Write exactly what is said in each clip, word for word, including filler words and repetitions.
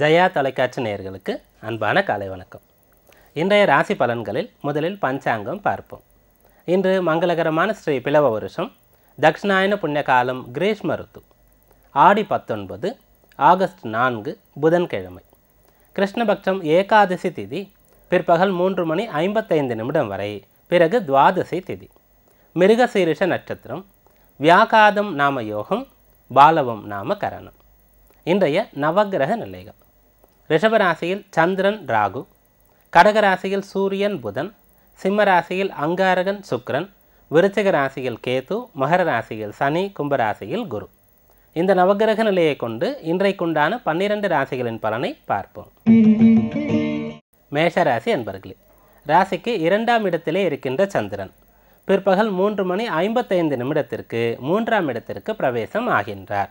ஜயா தொலைக்காட்சி நேயர்களுக்கு அன்பான காலை வணக்கம். இன்றைய ராசி பலன்களில் முதலில் பஞ்சாங்கம் பார்ப்போம். இன்று மங்களகரமான ஸ்ரீ பிளவ வருஷம், தக்ஷிணாயன புண்ணிய காலம், கிரீஷ்ம ருத்து, ஆடி பத்தொன்பது, ஆகஸ்ட் நான்கு புதன்கிழமை, கிருஷ்ணபக்ஷம் ஏகாதசி திதி பிற்பகல் மூன்று மணி ஐம்பத்தைந்து நிமிடம் வரை, பிறகு துவாதசி திதி, மிருகசீரிஷ நட்சத்திரம், வியாகாதம் நாம யோகம், பாலவம் நாம கரணம். இன்றைய நவகிரக நிலைகள். ரிஷபராசியில் சந்திரன் ராகு, கடகராசியில் சூரியன் புதன், சிம்மராசியில் அங்காரகன் சுக்கிரன், விருச்சிக ராசியில் கேது, மகர ராசியில் சனி, கும்பராசியில் குரு. இந்த நவகிரக நிலையை கொண்டு இன்றைக்குண்டான பன்னிரண்டு ராசிகளின் பலனை பார்ப்போம். மேஷராசி என்பர்களே, ராசிக்கு இரண்டாம் இடத்திலே இருக்கின்ற சந்திரன் பிற்பகல் மூன்று மணி ஐம்பத்தைந்து நிமிடத்திற்கு மூன்றாம் இடத்திற்கு பிரவேசம் ஆகின்றார்.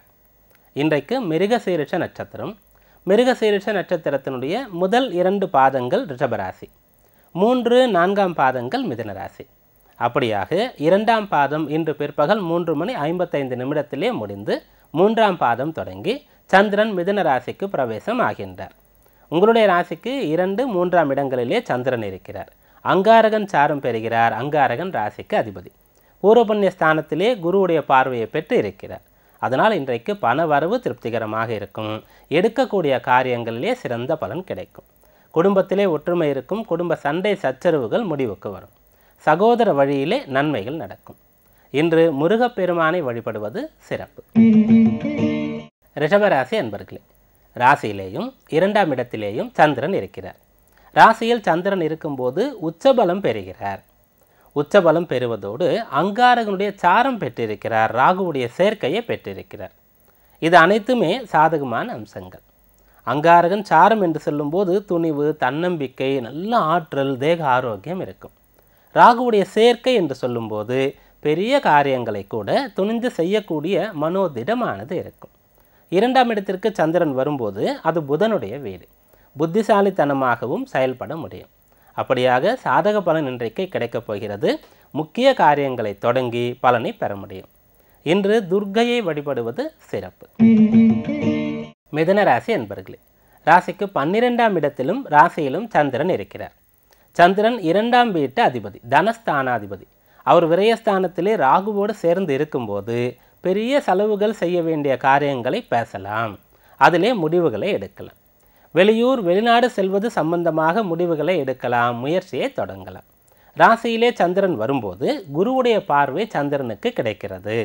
இன்றைக்கு மிருகசீரிஷ நட்சத்திரம். மிருகசீரிஷ நட்சத்திரத்தினுடைய முதல் இரண்டு பாதங்கள் ரிஷபராசி, மூன்று நான்காம் பாதங்கள் மிதுனராசி. அப்படியாக இரண்டாம் பாதம் இன்று பிற்பகல் மூன்று மணி ஐம்பத்தைந்து நிமிடத்திலே முடிந்து மூன்றாம் பாதம் தொடங்கி சந்திரன் மிதுன ராசிக்கு பிரவேசம் ஆகின்றார். உங்களுடைய ராசிக்கு இரண்டு மூன்றாம் இடங்களிலே சந்திரன் இருக்கிறார். அங்காரகன் சாரம் பெறுகிறார். அங்காரகன் ராசிக்கு அதிபதி. பூர்வபுண்ணிய ஸ்தானத்திலே குருவுடைய பார்வையை பெற்று இருக்கிறார். அதனால் இன்றைக்கு பண வரவு திருப்திகரமாக இருக்கும். எடுக்கக்கூடிய காரியங்களிலே சிறந்த பலன் கிடைக்கும். குடும்பத்திலே ஒற்றுமை இருக்கும். குடும்ப சண்டை சச்சரவுகள் முடிவுக்கு வரும். சகோதர வழியிலே நன்மைகள் நடக்கும். இன்று முருகப்பெருமானை வழிபடுவது சிறப்பு. ரிஷபராசி அன்பர்களே, ராசியிலேயும் இரண்டாம் இடத்திலேயும் சந்திரன் இருக்கிறார். ராசியில் சந்திரன் இருக்கும்போது உச்சபலம் பெறுகிறார். உச்சபலம் பெறுவதோடு அங்காரகனுடைய சாரம் பெற்றிருக்கிறார். ராகுவுடைய சேர்க்கையை பெற்றிருக்கிறார். இது அனைத்துமே சாதகமான அம்சங்கள். அங்காரகன் சாரம் என்று சொல்லும்போது துணிவு, தன்னம்பிக்கை, நல்ல ஆற்றல், தேக ஆரோக்கியம் இருக்கும். ராகுவுடைய சேர்க்கை என்று சொல்லும்போது பெரிய காரியங்களை கூட துணிந்து செய்யக்கூடிய மனோதிடமானது இருக்கும். இரண்டாம் இடத்திற்கு சந்திரன் வரும்போது அது புதனுடைய வீடு. புத்திசாலித்தனமாகவும் செயல்பட முடியும். அப்படியாக சாதக பலன் இன்றைக்கு கிடைக்கப் போகிறது. முக்கிய காரியங்களை தொடங்கி பலனை பெற முடியும். இன்று துர்க்கையை வழிபடுவது சிறப்பு. மிதுன ராசி என்பர்களே, ராசிக்கு பன்னிரெண்டாம் இடத்திலும் ராசியிலும் சந்திரன் இருக்கிறார். சந்திரன் இரண்டாம் வீட்டு அதிபதி, தனஸ்தானாதிபதி. அவர் விரயஸ்தானத்திலே ராகுவோடு சேர்ந்து இருக்கும்போது பெரிய செலவுகள் செய்ய வேண்டிய காரியங்களை பேசலாம். அதிலே முடிவுகளை எடுக்கலாம். வெளியூர் வெளிநாடு செல்வது சம்பந்தமாக முடிவுகளை எடுக்கலாம். முயற்சியை தொடங்கலாம். ராசியிலே சந்திரன் வரும்போது குருவுடைய பார்வை சந்திரனுக்கு கிடைக்கிறது.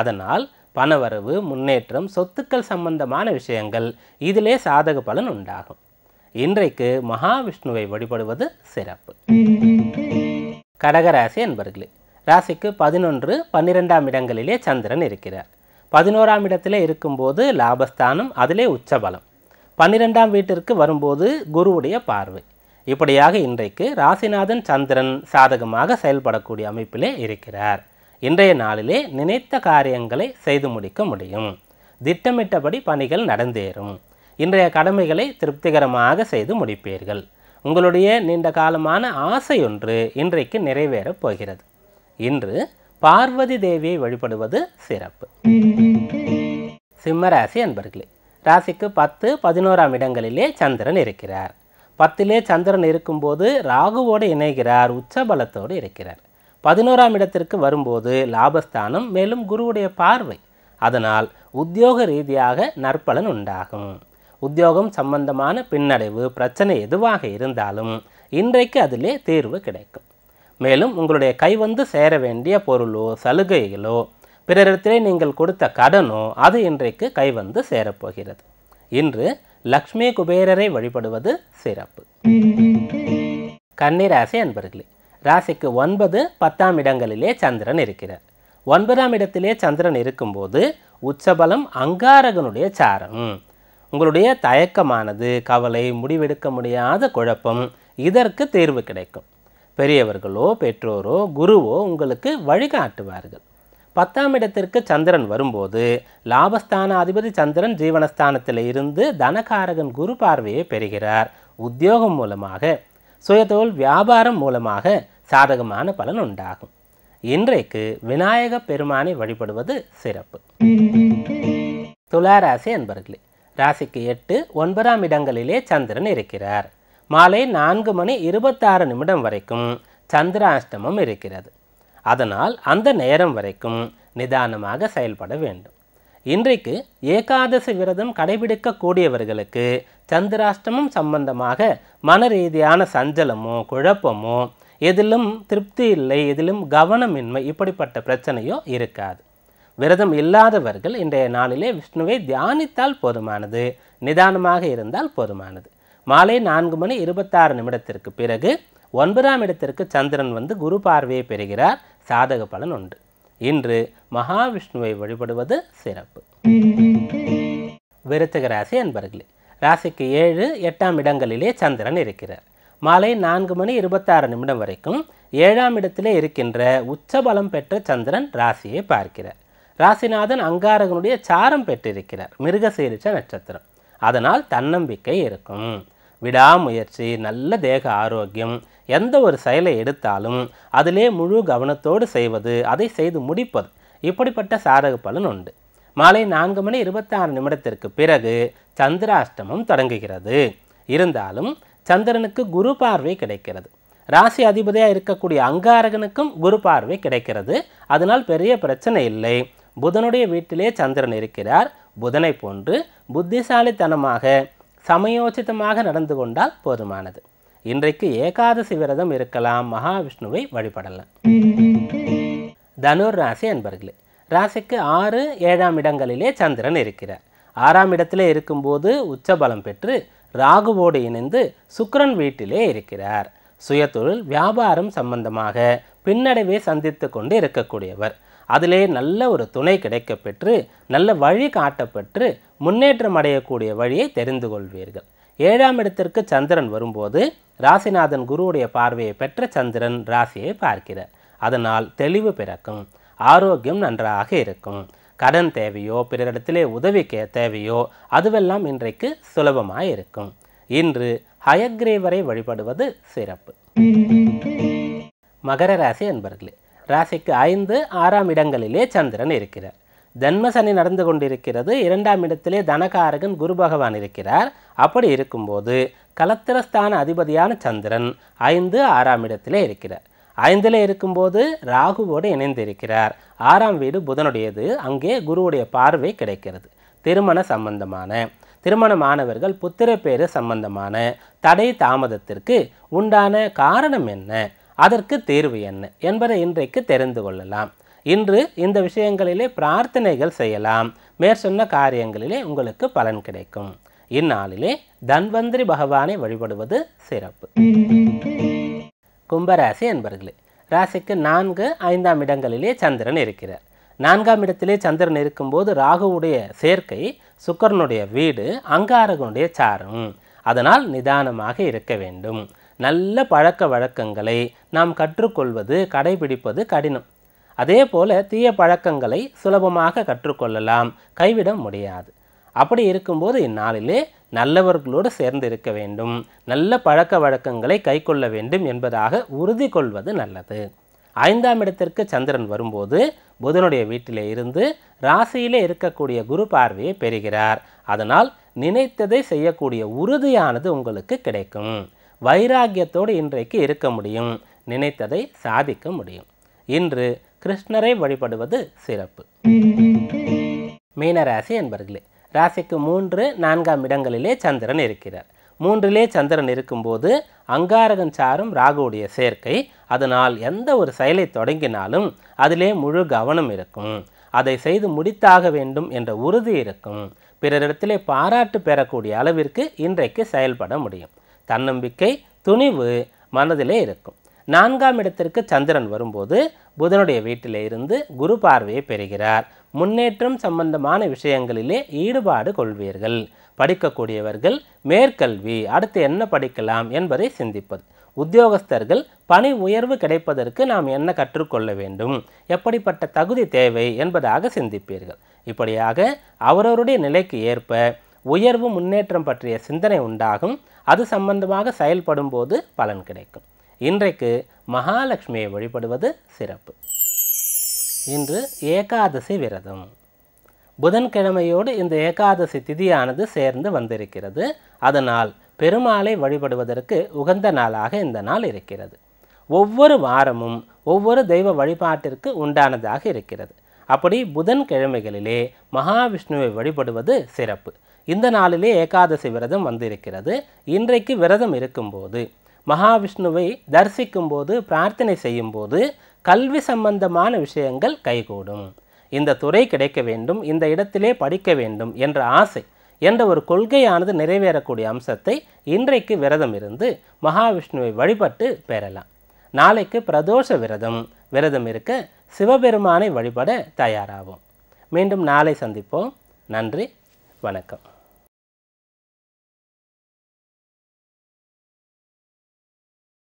அதனால் பணவரவு, முன்னேற்றம், சொத்துக்கள் சம்பந்தமான விஷயங்கள் இதிலே சாதக பலன் உண்டாகும். இன்றைக்கு மகாவிஷ்ணுவை வழிபடுவது சிறப்பு. கடகராசி என்பர்களே, ராசிக்கு பதினொன்று பன்னிரெண்டாம் இடங்களிலே சந்திரன் இருக்கிறார். பதினோராம் இடத்திலே இருக்கும்போது லாபஸ்தானம், அதிலே உச்சபலம். பன்னிரெண்டாம் வீட்டிற்கு வரும்போது குருவுடைய பார்வை. இப்படியாக இன்றைக்கு ராசிநாதன் சந்திரன் சாதகமாக செயல்படக்கூடிய அமைப்பிலே இருக்கிறார். இன்றைய நாளிலே நினைத்த காரியங்களை செய்து முடிக்க முடியும். திட்டமிட்டபடி பணிகள் நடந்தேறும். இன்றைய கடமைகளை திருப்திகரமாக செய்து முடிப்பீர்கள். உங்களுடைய நீண்ட காலமான ஆசை ஒன்று இன்றைக்கு நிறைவேறப் போகிறது. இன்று பார்வதி தேவியை வழிபடுவது சிறப்பு. சிம்மராசி அன்பர்களே, ராசிக்கு பத்து பதினோராம் இடங்களிலே சந்திரன் இருக்கிறார். பத்திலே சந்திரன் இருக்கும்போது ராகுவோடு இணைகிறார். உச்சபலத்தோடு இருக்கிறார். பதினோராம் இடத்திற்கு வரும்போது லாபஸ்தானம், மேலும் குருவுடைய பார்வை. அதனால் உத்தியோக ரீதியாக நற்பலன் உண்டாகும். உத்தியோகம் சம்பந்தமான பின்னடைவு, பிரச்சனை எதுவாக இருந்தாலும் இன்றைக்கு அதிலே தீர்வு கிடைக்கும். மேலும் உங்களுடைய கை வந்து சேர வேண்டிய பொருளோ சலுகைகளோ பிறரிடத்திலே நீங்கள் கொடுத்த கடனோ அது இன்றைக்கு கைவந்து சேரப்போகிறது. இன்று லக்ஷ்மி குபேரரை வழிபடுவது சிறப்பு. கன்னிராசி அன்பர்களே, ராசிக்கு ஒன்பது பத்தாம் இடங்களிலே சந்திரன் இருக்கிறார். ஒன்பதாம் இடத்திலே சந்திரன் இருக்கும்போது உச்சபலம், அங்காரகனுடைய சாரம். உங்களுடைய தயக்கமானது, கவலை, முடிவெடுக்க முடியாத குழப்பம், இதற்கு தீர்வு கிடைக்கும். பெரியவர்களோ பெற்றோரோ குருவோ உங்களுக்கு வழிகாட்டுவார்கள். பத்தாம் இடத்திற்கு சந்திரன் வரும்போது லாபஸ்தான அதிபதி சந்திரன் ஜீவனஸ்தானத்தில் இருந்து தனகாரகன் குரு பார்வையை பெறுகிறார். உத்தியோகம் மூலமாக, சுயதொழில் வியாபாரம் மூலமாக சாதகமான பலன் உண்டாகும். இன்றைக்கு விநாயக பெருமானை வழிபடுவது சிறப்பு. துளாராசி அன்பர்களே, ராசிக்கு எட்டு ஒன்பதாம் இடங்களிலே சந்திரன் இருக்கிறார். மாலை நான்கு மணி இருபத்தி ஆறு நிமிடம் வரைக்கும் சந்திராஷ்டமம் இருக்கிறது. அதனால் அந்த நேரம் வரைக்கும் நிதானமாக செயல்பட வேண்டும். இன்றைக்கு ஏகாதசி விரதம் கடைபிடிக்கக்கூடியவர்களுக்கு சந்திராஷ்டமம் சம்பந்தமாக மன ரீதியான சஞ்சலமோ குழப்பமோ எதிலும் திருப்தி இல்லை, எதிலும் கவனமின்மை இப்படிப்பட்ட பிரச்சனையோ இருக்காது. விரதம் இல்லாதவர்கள் இன்றைய நாளிலே விஷ்ணுவை தியானித்தால் போதுமானது, நிதானமாக இருந்தால் போதுமானது. மாலை நான்கு மணி இருபத்தாறு நிமிடத்திற்கு பிறகு ஒன்பதாம் இடத்திற்கு சந்திரன் வந்து குரு பார்வையை பெறுகிறார். சாதக பலன் உண்டு. இன்று மகாவிஷ்ணுவை வழிபடுவது சிறப்பு. விருச்சிக ராசி அன்பர்களே, ராசிக்கு ஏழு எட்டாம் இடங்களிலே சந்திரன் இருக்கிறார். மாலை நான்கு மணி இருபத்தாறு நிமிடம் வரைக்கும் ஏழாம் இடத்திலே இருக்கின்ற உச்சபலம் பெற்ற சந்திரன் ராசியை பார்க்கிறார். ராசிநாதன் அங்காரகனுடைய சாரம் பெற்றிருக்கிறார், மிருகசீரிஷ நட்சத்திரம். அதனால் தன்னம்பிக்கை இருக்கும், விடாமுயற்சி, நல்ல தேக ஆரோக்கியம். எந்த ஒரு செயலை எடுத்தாலும் அதிலே முழு கவனத்தோடு செய்வது, அதை செய்து முடிப்பது, இப்படிப்பட்ட சாதக பலன் உண்டு. மாலை நான்கு மணி இருபத்தாறு நிமிடத்திற்கு பிறகு சந்திராஷ்டமம் தொடங்குகிறது. இருந்தாலும் சந்திரனுக்கு குரு பார்வை கிடைக்கிறது. ராசி அதிபதியாக இருக்கக்கூடிய அங்காரகனுக்கும் குரு பார்வை கிடைக்கிறது. அதனால் பெரிய பிரச்சனை இல்லை. புதனுடைய வீட்டிலே சந்திரன் இருக்கிறார். புதனை போன்று புத்திசாலித்தனமாக சமயோசிதமாக நடந்து கொண்டால் போதுமானது. இன்றைக்கு ஏகாதசி விரதம் இருக்கலாம், மகாவிஷ்ணுவை வழிபடலாம். தனுர் ராசி அன்பர்களே, ராசிக்கு ஆறு ஏழாம் இடங்களிலே சந்திரன் இருக்கிறார். ஆறாம் இடத்திலே இருக்கும்போது உச்சபலம் பெற்று ராகுவோடு இணைந்து சுக்கிரன் வீட்டிலே இருக்கிறார். சுயதொழில் வியாபாரம் சம்பந்தமாக பின்னடைவே சந்தித்து கொண்டு இருக்கக்கூடியவர், அதிலே நல்ல ஒரு துணை கிடைக்க பெற்று நல்ல வழி காட்டப்பெற்று முன்னேற்றம் அடையக்கூடிய வழியை தெரிந்து கொள்வீர்கள். ஏழாம் இடத்திற்கு சந்திரன் வரும்போது ராசிநாதன் குருவுடைய பார்வையை பெற்ற சந்திரன் ராசியை பார்க்கிறார். அதனால் தெளிவு பிறக்கும், ஆரோக்கியம் நன்றாக இருக்கும். கடன் தேவையோ பிறரிடத்திலே உதவி தேவையோ அதுவெல்லாம் இன்றைக்கு சுலபமாக இருக்கும். இன்று ஹயக்ரீவரை வழிபடுவது சிறப்பு. மகர ராசி அன்பர்களே, ராசிக்கு ஐந்து ஆறாம் இடங்களிலே சந்திரன் இருக்கிறார். தன்மசனி நடந்து கொண்டிருக்கிறது. இரண்டாம் இடத்திலே தனகாரகன் குரு பகவான் இருக்கிறார். அப்படி இருக்கும்போது கலத்திரஸ்தான அதிபதியான சந்திரன் ஐந்து ஆறாம் இடத்திலே இருக்கிறார். ஐந்தில் இருக்கும்போது ராகுவோடு இணைந்திருக்கிறார். ஆறாம் வீடு புதனுடையது, அங்கே குருவுடைய பார்வை கிடைக்கிறது. திருமண சம்பந்தமான திருமணமானவர்கள் புத்திர பேறு சம்பந்தமான தடை தாமதத்திற்கு உண்டான காரணம் என்ன, அதற்கு தீர்வு என்ன என்பதை இன்றைக்கு தெரிந்து கொள்ளலாம். இன்று இந்த விஷயங்களிலே பிரார்த்தனைகள் செய்யலாம். மேற்சொன்ன காரியங்களிலே உங்களுக்கு பலன் கிடைக்கும். இந்நாளிலே தன்வந்திரி பகவானை வழிபடுவது சிறப்பு. கும்பராசி அன்பர்களே, ராசிக்கு நான்கு ஐந்தாம் இடங்களிலே சந்திரன் இருக்கிறார். நான்காம் இடத்திலே சந்திரன் இருக்கும்போது ராகுவுடைய சேர்க்கை, சுக்கரனுடைய வீடு, அங்காரகனுடைய சாரம். அதனால் நிதானமாக இருக்க வேண்டும். நல்ல பழக்க வழக்கங்களை நாம் கற்றுக்கொள்வது கடைபிடிப்பது கடினம். அதே போல தீய பழக்கங்களை சுலபமாக கற்றுக்கொள்ளலாம், கைவிட முடியாது. அப்படி இருக்கும்போது இந்நாளிலே நல்லவர்களோடு சேர்ந்து இருக்க வேண்டும், நல்ல பழக்க வழக்கங்களை கை கொள்ள வேண்டும் என்பதாக உறுதி கொள்வது நல்லது. ஐந்தாம் இடத்திற்கு சந்திரன் வரும்போது புதனுடைய வீட்டிலே இருந்து ராசியிலே இருக்கக்கூடிய குரு பார்வையை பெறுகிறார். அதனால் நினைத்ததை செய்யக்கூடிய உறுதியானது உங்களுக்கு கிடைக்கும். வைராக்கியத்தோடு இன்றைக்கு இருக்க முடியும், நினைத்ததை சாதிக்க முடியும். இன்று கிருஷ்ணரை வழிபடுவது சிறப்பு. மீனராசி அன்பர்களே, ராசிக்கு மூன்று நான்காம் இடங்களிலே சந்திரன் இருக்கிறார். மூன்றிலே சந்திரன் இருக்கும்போது அங்காரகன் சாரும் ராகுவுடைய சேர்க்கை. அதனால் எந்த ஒரு செயலை தொடங்கினாலும் அதிலே முழு கவனம் இருக்கும், அதை செய்து முடித்தாக வேண்டும் என்ற உறுதி இருக்கும். பிறரிடத்திலே பாராட்டு பெறக்கூடிய அளவிற்கு இன்றைக்கு செயல்பட முடியும். தன்னம்பிக்கை துணிவு மனதிலே இருக்கும். நான்காம் இடத்திற்கு சந்திரன் வரும்போது புதனுடைய வீட்டிலே இருந்து குரு பார்வையை பெறுகிறார். முன்னேற்றம் சம்பந்தமான விஷயங்களிலே ஈடுபாடு கொள்வீர்கள். படிக்கக்கூடியவர்கள் மேற்கல்வி, அடுத்து என்ன படிக்கலாம் என்பதை சிந்திப்பது. உத்தியோகஸ்தர்கள் பணி உயர்வு கிடைப்பதற்கு நாம் என்ன கற்றுக்கொள்ள வேண்டும், எப்படிப்பட்ட தகுதி தேவை என்பதாக சிந்திப்பீர்கள். இப்படியாக அவரவருடைய நிலைக்கு ஏற்ப உயர்வு முன்னேற்றம் பற்றிய சிந்தனை உண்டாகும். அது சம்பந்தமாக செயல்படும் போது பலன் கிடைக்கும். இன்றைக்கு மகாலட்சுமியை வழிபடுவது சிறப்பு. இன்று ஏகாதசி விரதம். புதன் கிழமையோடு இந்த ஏகாதசி திதியானது சேர்ந்து வந்திருக்கிறது. அதனால் பெருமாளை வழிபடுவதற்கு உகந்த நாளாக இந்த நாள் இருக்கிறது. ஒவ்வொரு வாரமும் ஒவ்வொரு தெய்வ வழிபாட்டிற்கு உண்டானதாக இருக்கிறது. அப்படி புதன் கிழமைகளிலே மகாவிஷ்ணுவை வழிபடுவது சிறப்பு. இந்த நாளிலே ஏகாதசி விரதம் வந்திருக்கிறது. இன்றைக்கு விரதம் இருக்கும்போது மகாவிஷ்ணுவை தரிசிக்கும்போது பிரார்த்தனை செய்யும்போது கல்வி சம்பந்தமான விஷயங்கள் கைகூடும். இந்த துறை கிடைக்க வேண்டும், இந்த இடத்திலே படிக்க வேண்டும் என்ற ஆசை என்ற ஒரு கொள்கையானது நிறைவேறக்கூடிய அம்சத்தை இன்றைக்கு விரதம் இருந்து மகாவிஷ்ணுவை வழிபட்டு பெறலாம். நாளைக்கு பிரதோஷ விரதம் விரதம் இருக்க சிவபெருமானை வழிபட தயாராகும். மீண்டும் நாளை சந்திப்போம். நன்றி, வணக்கம்.